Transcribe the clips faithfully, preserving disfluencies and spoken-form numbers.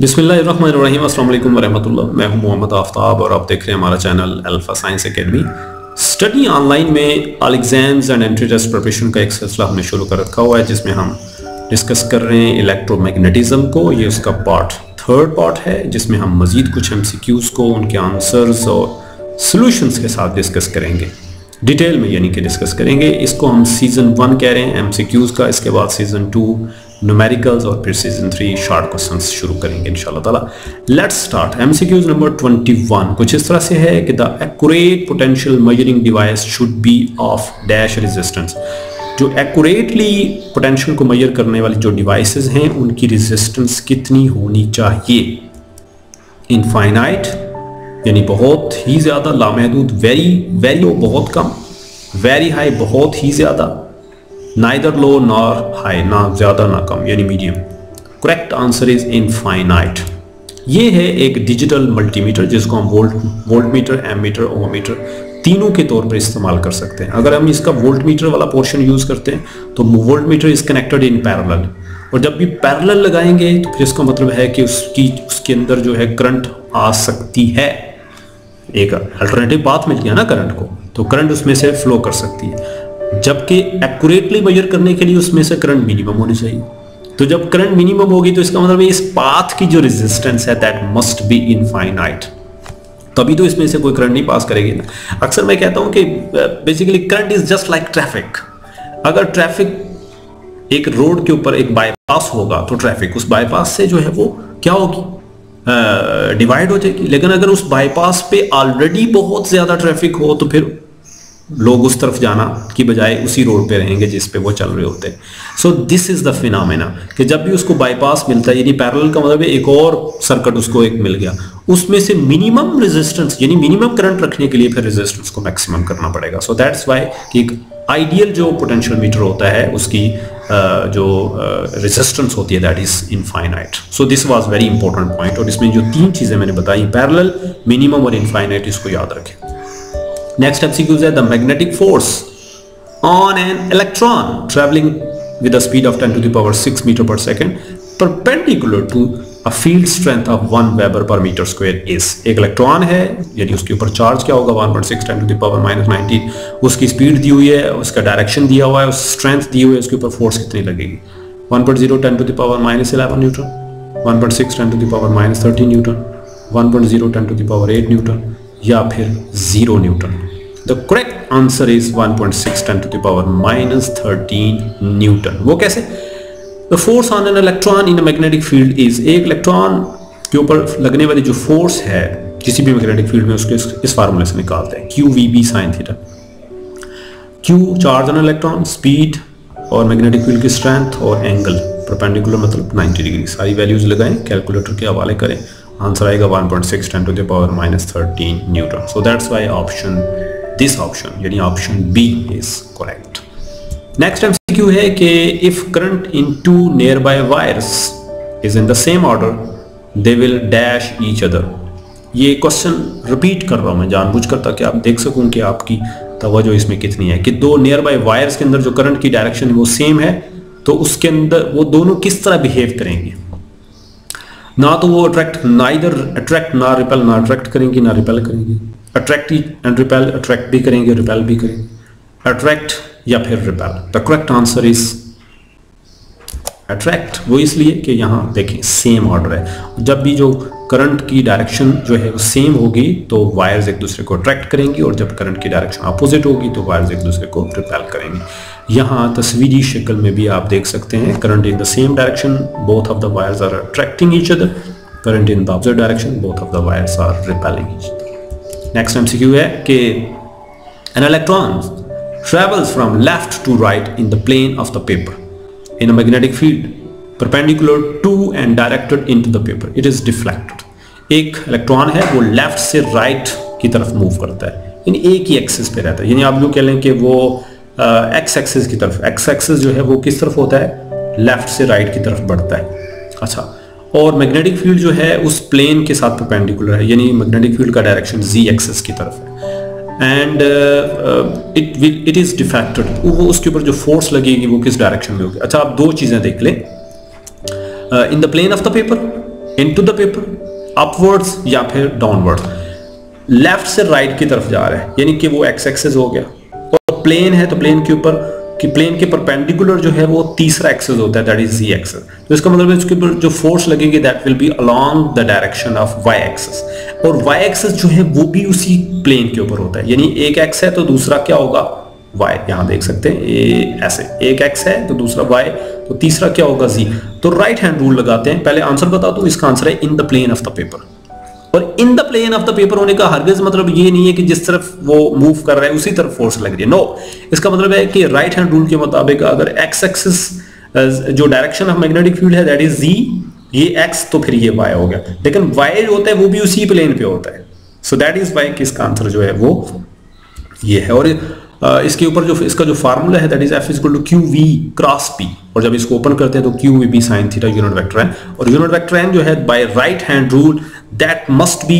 बिस्मिल्लाहिर्रहमानिर्रहीम, अस्सलाम वालेकुम वरहमतुल्लाह। मैं हूं मोहम्मद आफ्ताब और आप देख रहे हैं हमारा channel Alpha Science Academy. Study online में all exams and entry test preparation का एक सिलसिला हमने शुरू कर रखा हुआ है, जिसमें हम डिस्कस कर रहे हैं इलेक्ट्रोमैग्नेटिज्म को। ये उसका पार्ट थर्ड पार्ट है, जिसमें हम मजीद कुछ एम सी क्यूज़ को, उनके आंसर्स और सोल्यूशंस के साथ डिस्कस करेंगे, डिटेल में यानी कि डिस्कस करेंगे। इसको हम सीज़न वन कह रहे हैं एम सी क्यूज़ का, इसके बाद सीज़न टू न्यूमेरिकल्स और फिर सीज़न थ्री शार्ट क्वेश्चंस शुरू करेंगे इंशाल्लाह ताला। Let's start. M C Qs number twenty one कुछ इस तरह से है कि the accurate potential measuring device should be of dash resistance. जो एक्यूरेटली पोटेंशियल को मेजर करने वाली जो डिवाइसेस हैं उनकी रेजिस्टेंस कितनी होनी चाहिए। इनफाइनाइट यानी बहुत ही ज़्यादा, लामहदूद वेरी वेरी लो बहुत कम, वेरी हाई बहुत ही ज़्यादा, नाइदर लो नॉर हाई, ना ज़्यादा ना कम यानी medium. Correct answer is infinite. ये है एक डिजिटल मल्टीमीटर, जिसको हम volt voltmeter, ammeter, ohmmeter तीनों के तौर पर इस्तेमाल कर सकते हैं। अगर हम इसका वोल्ट मीटर वाला पोर्शन यूज़ करते हैं तो voltmeter is connected in parallel, और जब भी पैरेलल लगाएंगे तो फिर इसका मतलब है कि उसकी उसके अंदर जो है करंट आ सकती है। एक अल्टरनेटिव पाथ मिल गया ना करंट को, तो करंट उसमें से फ्लो कर सकती है, जबकि एक्यूरेटली मेजर करने के लिए उसमें से करंट मिनिमम होनी चाहिए। तो जब करंट मिनिमम होगी तो इसका मतलब इस पाथ की जो रेजिस्टेंस है दैट मस्ट बी इनफाइनाइट, तभी तो इसमें से कोई करंट नहीं पास करेगी ना। अक्सर मैं कहता हूं कि basically current is just like traffic. अगर ट्रैफिक एक रोड के ऊपर एक बाईपास होगा तो ट्रैफिक उस बाईपास से जो है वो क्या होगी, डिवाइड uh, हो जाएगी। लेकिन अगर उस बाईपास पे ऑलरेडी बहुत ज़्यादा ट्रैफिक हो तो फिर लोग उस तरफ जाना की बजाय उसी रोड पे रहेंगे जिस पे वो चल रहे होते हैं। So this is the phenomena कि जब भी उसको बाईपास मिलता है, यानी पैरेलल का मतलब एक और सर्किट उसको एक मिल गया, उसमें से मिनिमम रेजिस्टेंस यानी मिनिमम करंट रखने के लिए फिर रेजिस्टेंस को मैक्सिमम करना पड़ेगा। सो दैट्स वाई कि एक आइडियल जो पोटेंशियल मीटर होता है उसकी Uh, जो रेजिस्टेंस uh, होती है that is infinite. So this was very important point, और इसमें जो तीन चीज़ें मैंने बताई, पैरेलल, मिनिमम और इनफाइनाइट, इसको याद रखें। नेक्स्ट एमसीक्यूज है the magnetic force on an electron travelling with a speed of ten to the power six metre per second perpendicular to a field strength of one weber per metre square is. एक electron है यानी उसके ऊपर charge क्या होगा, one point six ten to the power minus nineteen, उसकी speed दी हुई है, उसका डायरेक्शन दिया हुआ है, उस स्ट्रेंथ दी हुई है, उसके ऊपर फोर्स कितनी लगेगी, one point zero ten to the power minus eleven newton, one point six ten to the power minus thirteen newton, one point zero ten to the power eight newton, या फिर zero newton. The correct answer is one point six ten to the power minus thirteen newton. वो कैसे? The force on an electron in a magnetic field is, एक electron के ऊपर लगने वाली जो फोर्स है किसी भी मैग्नेटिक फील्ड में, उसके इस, इस फार्मूले से निकालते हैं Q V B sine theta. Q charge on electron, speed और मैग्नेटिक फील्ड की स्ट्रेंथ और एंगल, परपेंडिकुलर मतलब नाइन्टी डिग्री। सारी वैल्यूज लगाएं, कैलकुलेटर के हवाले करें, आंसर आएगा one point six ten to the power minus thirteen newton. So that's why option this option यानी option B is correct. Next MCQ है कि if current in two nearby wires is in the same order they will dash each other. ये question repeat कर रहा हूँ मैं जानबूझकर, ताकि आप देख सकूं कि आपकी तवज्जो इसमें कितनी है, कि दो नियर बाय वायर्स के अंदर जो करंट की डायरेक्शन है वो सेम है तो उसके अंदर वो दोनों किस तरह बिहेव करेंगे। ना तो वो अट्रैक्ट, ना इधर अट्रैक्ट ना रिपेल, ना अट्रैक्ट करेंगी ना रिपेल करेंगी, अट्रैक्ट एंड रिपेल, अट्रैक्ट भी करेंगे रिपेल भी करेंगे, अट्रैक्ट या फिर repel. The correct answer is attract. वो इसलिए कि यहाँ देखें सेम ऑर्डर है, जब भी जो करंट की डायरेक्शन जो है वो सेम होगी तो वायर्स एक दूसरे को अट्रैक्ट करेंगी, और जब करंट की डायरेक्शन अपोजिट होगी तो वायर्स एक दूसरे को रिपेल करेंगी। यहाँ तस्वीरी शक्ल में भी आप देख सकते हैं, current in the same direction both of the wires are attracting each other, current in the opposite direction both of the wires are repelling each other. Next MCQ है कि an electron travels from left to right in the plane of the paper in a magnetic field perpendicular to and directed into the paper, it is deflected. एक electron है वो left से right right की तरफ move करता है, यानी एक ही एक्सिस पे रहता है, यानी आप लोग कह लें कि वो एक्स एक्सिस की तरफ, एक्स एक्सिस जो है वो किस तरफ होता है, लेफ्ट से राइट right की तरफ बढ़ता है। अच्छा, और मैग्नेटिक फील्ड जो है उस प्लेन के साथ परपेंडिकुलर है, यानी मैग्नेटिक फील्ड का डायरेक्शन जी एक्सिस की तरफ है, and it will it is deflected, वो उसके ऊपर जो फोर्स लगेगी वो किस डायरेक्शन में होगी। अच्छा, आप दो चीज़ें देख लें, in the plane of the paper into the paper, upwards या फिर डाउनवर्ड्स, लेफ्ट से राइट right की तरफ जा रहा है, यानी कि वो एक्स एक्सेस हो गया। और प्लेन है तो प्लेन के ऊपर कि प्लेन के परपेंडिकुलर जो है वो तीसरा एक्सेस होता है, दैट इज जी एक्सेस। तो इसका मतलब है इसके ऊपर जो फोर्स लगेगी that will be along the direction of Y axis, और वाई एक्सेस जो है वो भी उसी प्लेन के ऊपर होता है, यानी एक एक्स है तो दूसरा क्या होगा वाई, यहाँ देख सकते हैं ए, ऐसे एक एक्स है तो दूसरा वाई, तो तीसरा क्या होगा जी। तो राइट हैंड रूल लगाते हैं, पहले आंसर बता दो, इसका आंसर है in the plane of the paper. और in the plane of the paper होने का हरगिज मतलब ये नहीं है कि जिस तरफ वो मूव कर रहा है उसी तरफ फोर्स लग रही है, नो no. इसका मतलब है कि राइट हैंड रूल के मुताबिक अगर एक्स एक्सिस जो डायरेक्शन ऑफ मैग्नेटिक फील्ड है दैट इज जी, ये एक्स तो फिर ये वाई हो गया, लेकिन वाई होता है वो भी उसी प्लेन पे होता है, सो दैट इज वाई। इसका आंसर जो है वो ये है। और इसके ऊपर जो इसका जो फार्मूला है that is F is equal to Q V cross P, और जब इसको ओपन करते हैं तो Q V B sine theta unit vector N, और यूनिट वेक्टर एन जो है by right hand rule that must be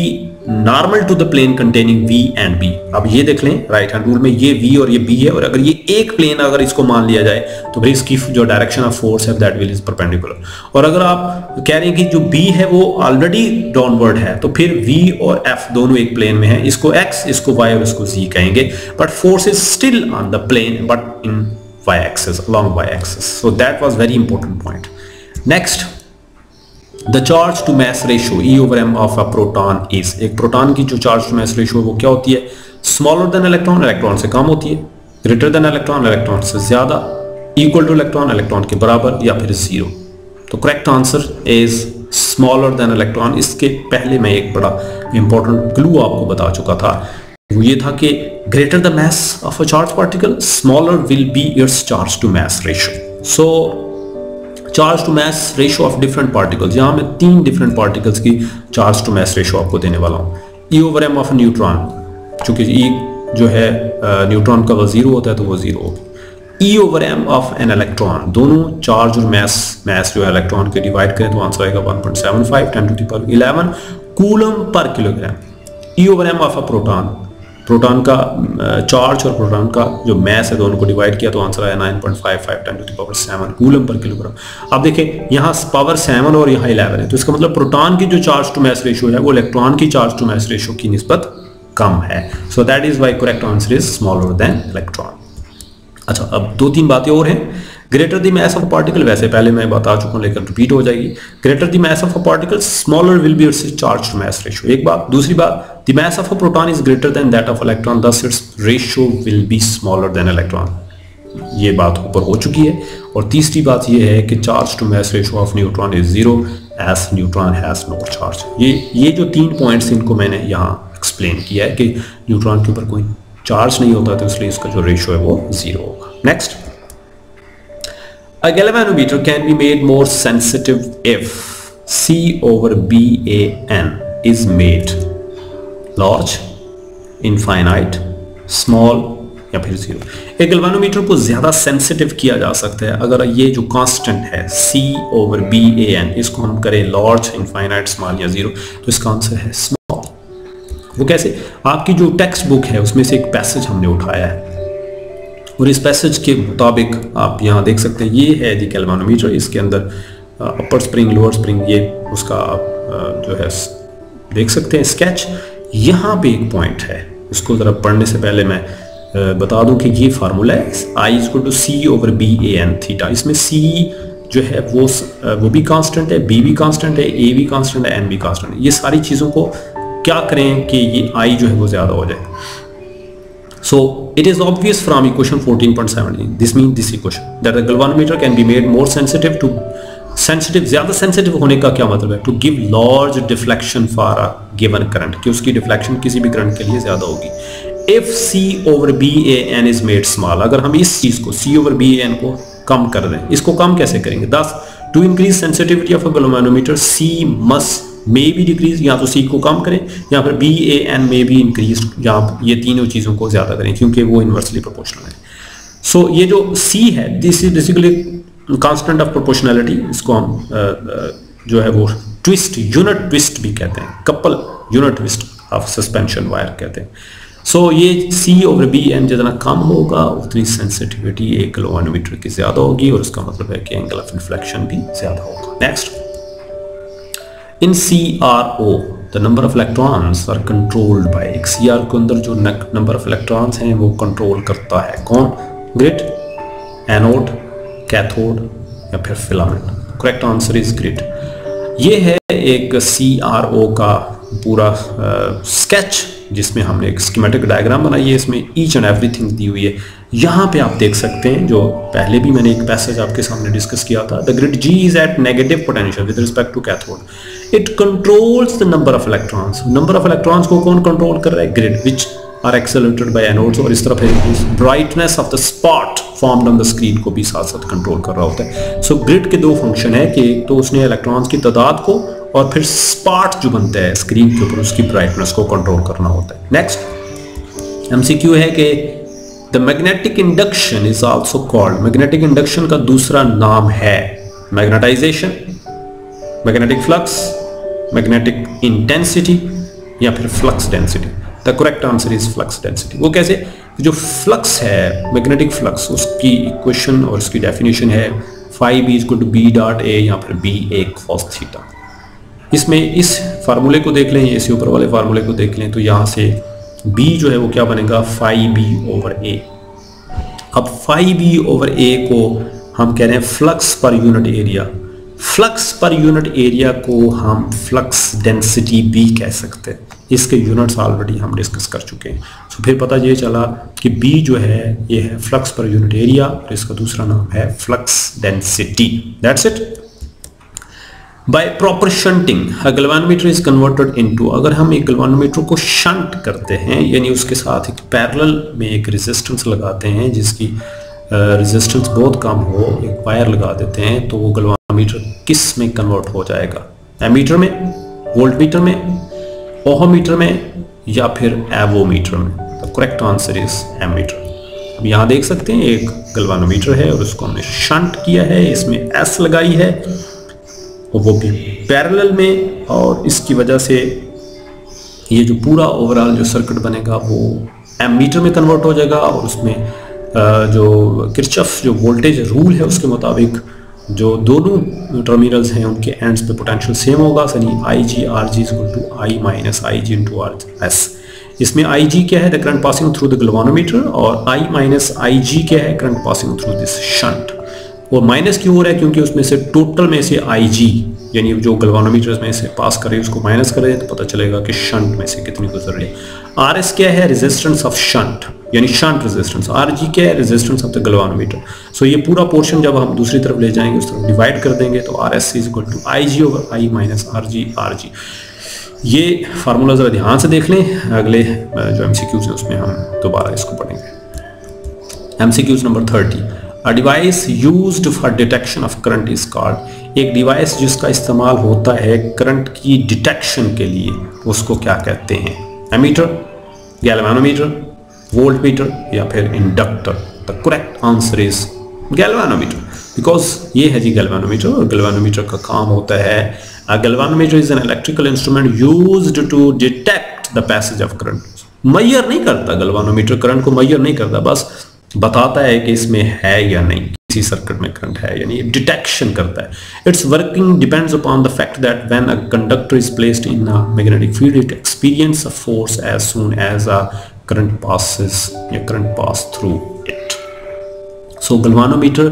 normal to the plane containing V and B. अब ये देख लें राइट हैंड रूल में ये वी और ये बी है, और अगर ये एक प्लेन अगर इसको मान लिया जाए तो भाई इसकी जो डायरेक्शन ऑफ फोर्स है दैट विल इज परपेंडिकुलर। और अगर आप कह रहे हैं कि जो बी है वो ऑलरेडी डाउनवर्ड है तो फिर वी और एफ दोनों एक प्लेन में है, इसको एक्स, इसको वाई और इसको जी कहेंगे, but force is still on the plane but in Y axis, along Y axis. So that was very important point. Next, the charge to mass ratio E over M of a proton is, एक proton की जो charge to mass ratio है वो क्या होती है, smaller than electron, electron से कम होती है, ग्रेटर देन इलेक्ट्रॉन, इलेक्ट्रॉन से ज्यादा, इक्वल टू इलेक्ट्रॉन, इलेक्ट्रॉन के बराबर, या फिर जीरो। तो correct answer is smaller than electron. इसके पहले मैं एक बड़ा इंपॉर्टेंट क्लू आपको बता चुका था, वो ये था कि greater the mass of a charge particle smaller will be its charge to mass ratio. So charge to mass ratio of different particles, यहाँ मैं तीन डिफरेंट पार्टिकल्स की चार्ज टू मैस रेशो आपको देने वाला हूँ। E over M of neutron, चूंकि E जो है न्यूट्रॉन का वो जीरो होता है तो वो जीरो होगी। E over M of an electron, दोनों चार्ज और मैस मैस जो है इलेक्ट्रॉन के डिवाइड करें तो आंसर आएगा one point seven five ten to the power eleven coulomb per kilogram. E over M of a proton, proton का charge और प्रोटॉन का जो मैस है दोनों को डिवाइड किया तो आंसर आया nine point five five ten to the power seven coulomb per kilogram. आप देखें यहाँ पावर सेवन और यहाँ इलेवन है, तो इसका मतलब प्रोटॉन की जो चार्ज टू मैस रेशियो है वो इलेक्ट्रॉन की चार्ज टू मैस रेशियो की निस्बत कम है, so that is why correct answer is smaller than electron. अच्छा, अब दो तीन बातें और हैं। Greater the mass of a particle, वैसे पहले मैं बता चुका हूँ लेकिन रिपीट हो जाएगी, greater the mass of a particle smaller will be its charge to mass ratio, एक बात। दूसरी बात, the mass of a proton is greater than that of electron thus its ratio will be smaller than electron, ये बात ऊपर हो चुकी है। और तीसरी बात यह है कि charge to mass ratio of neutron is zero as neutron has no charge. ये ये जो तीन पॉइंट्स इनको मैंने यहाँ एक्सप्लेन किया है कि न्यूट्रॉन के ऊपर कोई चार्ज नहीं होता तो इसलिए इसका जो रेशियो है वो जीरो होगा। Next, A galvanometer can be made more sensitive if C over B A N is made large, infinite, small या फिर जीरो। एक गैल्वानोमीटर को ज़्यादा सेंसिटिव किया जा सकता है अगर ये जो कांस्टेंट है C over B A N इसको हम करें लार्ज, इनफाइनाइट, स्मॉल या जीरो, तो इसका आंसर है स्मॉल। वो कैसे? आपकी जो टेक्स्ट बुक है उसमें से एक पैसेज हमने उठाया है और इस पैसेज के मुताबिक आप यहाँ देख सकते हैं, ये है दी गैल्वानोमीटर, इसके अंदर अपर स्प्रिंग, लोअर स्प्रिंग, ये उसका आप जो है देख सकते हैं स्केच। यहाँ पे एक पॉइंट है, उसको ज़रा पढ़ने से पहले मैं बता दूं कि ये फार्मूला है I is equal to C over B A N theta. इसमें सी जो है वो वो भी कांस्टेंट है, बी भी कांस्टेंट है, ए भी कांस्टेंट है, एन भी कांस्टेंट है। ये सारी चीज़ों को क्या करें कि ये आई जो है वो ज़्यादा हो जाए। So it is obvious from equation fourteen point seventeen. This means this equation that the galvanometer can be made more sensitive to sensitive ज़्यादा sensitive होने का क्या मतलब है? To give large deflection for a given current कि उसकी deflection किसी भी current के लिए ज़्यादा होगी। If C over B A N is made small, अगर हम इस चीज़ को C over B A N को कम कर दें, इसको कम कैसे करेंगे? Thus to increase sensitivity of a galvanometer, C must may be decrease, या तो सी को कम करें या फिर B A N may be increase, या ये तीनों चीज़ों को ज़्यादा करें क्योंकि वो इन्वर्सली प्रोपोर्शनल है। सो so, ये जो सी है this is basically constant of proportionality, इसको हम आ, आ, जो है वो ट्विस्ट, यूनिट ट्विस्ट भी कहते हैं, couple unit twist of suspension wire कहते हैं। सो so, ये सी ओवर बी एन जितना कम होगा उतनी सेंसिटिविटी एक गैल्वानोमीटर की ज़्यादा होगी और उसका मतलब है कि एंगल ऑफ रिफ्लेक्शन भी ज़्यादा होगा। Next, In C R O, the number of electrons are controlled by एक C R के अंदर जो number of electrons हैं वो control करता है कौन? Grid, anode, cathode या फिर filament. Correct answer is grid. ये है एक C R O का पूरा uh, sketch जिसमें हमने एक schematic diagram बनाई है, इसमें each and everything दी हुई है. यहाँ पे आप देख सकते हैं जो पहले भी मैंने एक passage आपके सामने डिस्कस किया था. The grid G is at negative potential with respect to cathode. It controls the number of electrons. Number of electrons को कौन control कर रहा है? Grid, which are accelerated by anodes. और इस तरफ है brightness of the spot formed on the screen को भी साथ साथ control कर रहा होता है. So grid के दो function है कि एक तो उसने electrons की तादाद को और फिर spot जो बनता है screen के ऊपर उसकी brightness को control करना होता है. Next M C Q है कि the magnetic induction is also called. Magnetic induction का दूसरा नाम है magnetization, magnetic flux, magnetic intensity या फिर flux density. The correct answer is flux density. वो कैसे? जो flux है, magnetic flux, उसकी equation और उसकी definition है phi b is equal to b dot a या फिर b a cos theta. इसमें इस फार्मूले को देख लें, इसी ऊपर वाले फार्मूले को देख लें तो यहाँ से b जो है वो क्या बनेगा? phi b over a. अब phi b over a को हम कह रहे हैं flux per unit area. Flux per unit area को हम फ्लक्स डेंसिटी भी कह सकते हैं. इसके यूनिट्स ऑलरेडी हम डिस्कस कर चुके हैं. तो फिर पता ये चला कि B जो है ये है फ्लक्स पर यूनिट एरिया और इसका दूसरा नाम है flux density. That's it. By proper shunting a galvanometer is converted into, अगर हम एक गैल्वानोमीटर को शंट करते हैं यानी उसके साथ एक पैरेलल में एक रेजिस्टेंस लगाते हैं जिसकी रेजिस्टेंस uh, बहुत कम हो, एक वायर लगा देते हैं तो वो गैल्वानोमीटर किस में कन्वर्ट हो जाएगा? एमीटर में, वोल्टमीटर में, ओहमीटर में या फिर एवोमीटर में? The correct answer is ammeter. अब यहाँ देख सकते हैं एक गैल्वानोमीटर है और उसको हमने शंट किया है, इसमें एस लगाई है और वो भी पैरेलल में, और इसकी वजह से ये जो पूरा ओवरऑल जो सर्किट बनेगा वो एमीटर में कन्वर्ट हो जाएगा और उसमें जो किरचफ जो वोल्टेज रूल है उसके मुताबिक जो दोनों टर्मिनल्स हैं उनके एंड्स पे पोटेंशियल सेम होगा, यानी I G R G is equal to I minus I G into R S. इसमें आई जी क्या है? The current passing through the galvanometer, और आई माइनस आई जी क्या है? Current passing through this shunt. और minus क्यों हो रहा है? क्योंकि उसमें से टोटल में से आई जी यानी जो गैल्वानोमीटर में से पास करें उसको माइनस करें तो पता चलेगा कि शंट में से कितनी गुजर रही है. आर एस क्या है? रेजिस्टेंस ऑफ शंट यानी शंट रेजिस्टेंस. आर जी क्या है? Resistance of the galvanometer. So ये पूरा पोर्शन जब हम दूसरी तरफ ले जाएंगे उस तरफ डिवाइड कर देंगे तो R S is equal to I G over I minus R G R G. ये फार्मूला ज़रा ध्यान से देख लें. अगले जो एम सी क्यूज हैं उसमें हम दोबारा इसको पढ़ेंगे. M C Qs number thirty. A device used for detection of current is called. एक डिवाइस जिसका इस्तेमाल होता है करंट की डिटेक्शन के लिए उसको क्या कहते हैं? एमीटर, गैल्वानोमीटर, वोल्टमीटर या फिर inductor. The correct answer is galvanometer. Because ये है जी गैल्वानोमीटर और गैल्वानोमीटर का काम होता है, galvanometer is an electrical instrument used to detect the passage of current. Measure नहीं करता गैल्वानोमीटर, करंट को मेजर नहीं करता, बस बताता है कि इसमें है या नहीं, किसी सर्किट में करंट है, यानी डिटेक्शन करता है. Its working depends upon the fact that when a conductor is placed in a magnetic field it experience a force as soon as a current passes या current pass through it. So galvanometer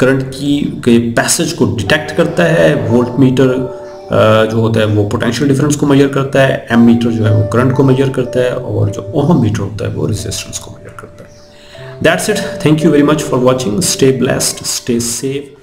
current की के passage को detect करता है, voltmeter जो होता है वो पोटेंशियल डिफरेंस को मेजर करता है, एमीटर जो है वो करंट को मेजर करता है और जो ओम मीटर होता है वो रेजिस्टेंस को मेजर करता है. That's it. Thank you very much for watching. Stay blessed, stay safe.